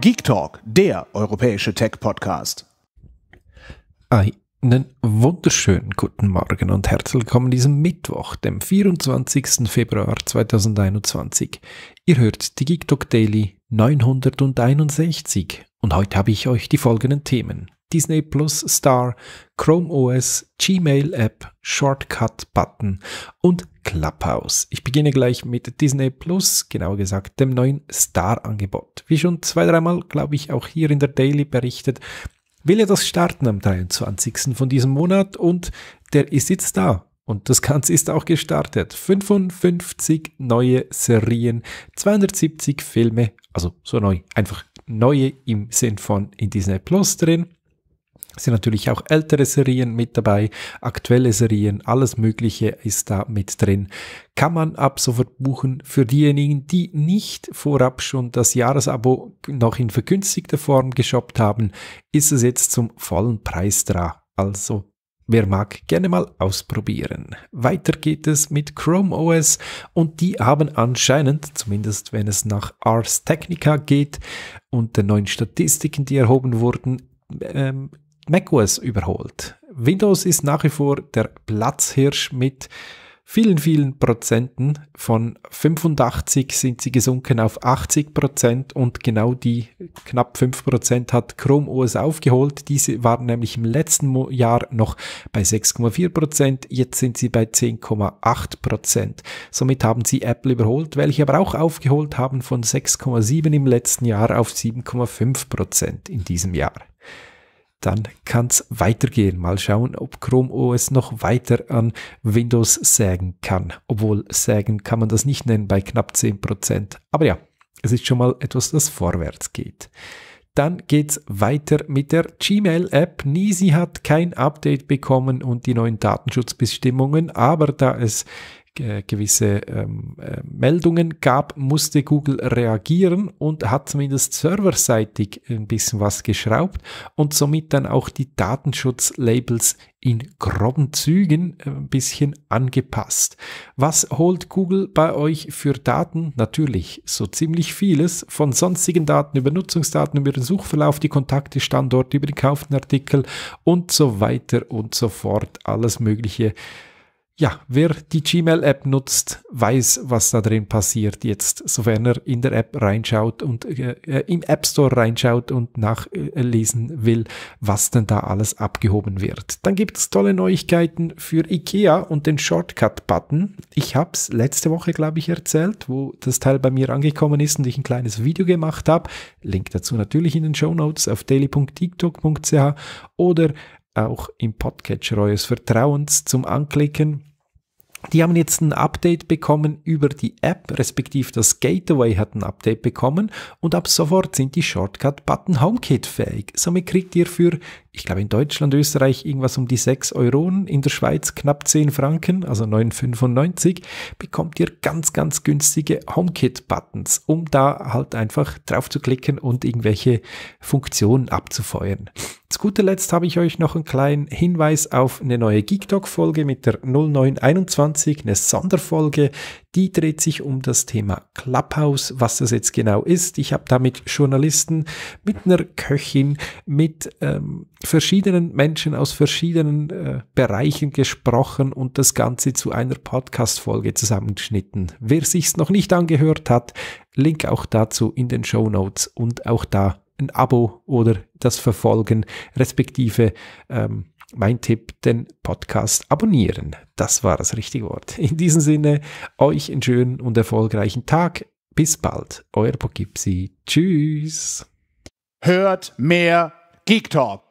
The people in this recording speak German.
GeekTalk, der europäische Tech-Podcast. Einen wunderschönen guten Morgen und herzlich willkommen diesem Mittwoch, dem 24. Februar 2021. Ihr hört die GeekTalk Daily 961 und heute habe ich euch die folgenden Themen: Disney Plus Star, Chrome OS, Gmail App, Shortcut Button und Clubhouse. Ich beginne gleich mit Disney Plus, genauer gesagt dem neuen Star-Angebot. Wie schon zwei, dreimal, glaube ich, auch hier in der Daily berichtet, will ja das starten am 23. von diesem Monat und der ist jetzt da. Und das Ganze ist auch gestartet. 55 neue Serien, 270 Filme, also so neu, einfach neue im Sinn von in Disney Plus drin. Es sind natürlich auch ältere Serien mit dabei, aktuelle Serien, alles Mögliche ist da mit drin. Kann man ab sofort buchen für diejenigen, die nicht vorab schon das Jahresabo noch in vergünstigter Form geshoppt haben, ist es jetzt zum vollen Preis dran. Also wer mag, gerne mal ausprobieren. Weiter geht es mit Chrome OS und die haben anscheinend, zumindest wenn es nach Ars Technica geht und den neuen Statistiken, die erhoben wurden, macOS überholt. Windows ist nach wie vor der Platzhirsch mit vielen, vielen Prozenten. Von 85 sind sie gesunken auf 80% und genau die knapp 5% hat Chrome OS aufgeholt. Diese waren nämlich im letzten Jahr noch bei 6,4%, jetzt sind sie bei 10,8%. Somit haben sie Apple überholt, welche aber auch aufgeholt haben von 6,7 im letzten Jahr auf 7,5% in diesem Jahr. Dann kann es weitergehen. Mal schauen, ob Chrome OS noch weiter an Windows sägen kann. Obwohl sägen kann man das nicht nennen bei knapp 10%. Aber ja, es ist schon mal etwas, das vorwärts geht. Dann geht es weiter mit der Gmail-App. Nisi hat kein Update bekommen und die neuen Datenschutzbestimmungen, aber da es gewisse Meldungen gab, musste Google reagieren und hat zumindest serverseitig ein bisschen was geschraubt und somit dann auch die Datenschutzlabels in groben Zügen ein bisschen angepasst. Was holt Google bei euch für Daten? Natürlich so ziemlich vieles, von sonstigen Daten über Nutzungsdaten, über den Suchverlauf, die Kontakte, Standorte, über die gekauften Artikel und so weiter und so fort. Alles Mögliche. Ja, wer die Gmail-App nutzt, weiß, was da drin passiert jetzt, sofern er in der App reinschaut und im App Store reinschaut und nachlesen will, was denn da alles abgehoben wird. Dann gibt es tolle Neuigkeiten für IKEA und den Shortcut-Button. Ich habe es letzte Woche, glaube ich, erzählt, wo das Teil bei mir angekommen ist und ich ein kleines Video gemacht habe. Link dazu natürlich in den Shownotes auf daily.tiktok.ch oder auch im Podcatcher eures Vertrauens zum Anklicken. Die haben jetzt ein Update bekommen über die App, respektive das Gateway hat ein Update bekommen und ab sofort sind die Shortcut-Button HomeKit-fähig. Somit kriegt ihr für, ich glaube in Deutschland, Österreich irgendwas um die 6 €, in der Schweiz knapp 10 Franken, also 9,95, bekommt ihr ganz, ganz günstige HomeKit-Buttons, um da halt einfach drauf zu klicken und irgendwelche Funktionen abzufeuern. Zu guter Letzt habe ich euch noch einen kleinen Hinweis auf eine neue GeekTalk-Folge mit der 0921. Eine Sonderfolge, die dreht sich um das Thema Clubhouse, was das jetzt genau ist. Ich habe da mit Journalisten, mit einer Köchin, mit verschiedenen Menschen aus verschiedenen Bereichen gesprochen und das Ganze zu einer Podcast-Folge zusammengeschnitten. Wer sich's noch nicht angehört hat, Link auch dazu in den Shownotes und auch da ein Abo oder das Verfolgen, respektive mein Tipp, den Podcast abonnieren. Das war das richtige Wort. In diesem Sinne, euch einen schönen und erfolgreichen Tag. Bis bald. Euer Pogipsi. Tschüss. Hört mehr Geek Talk.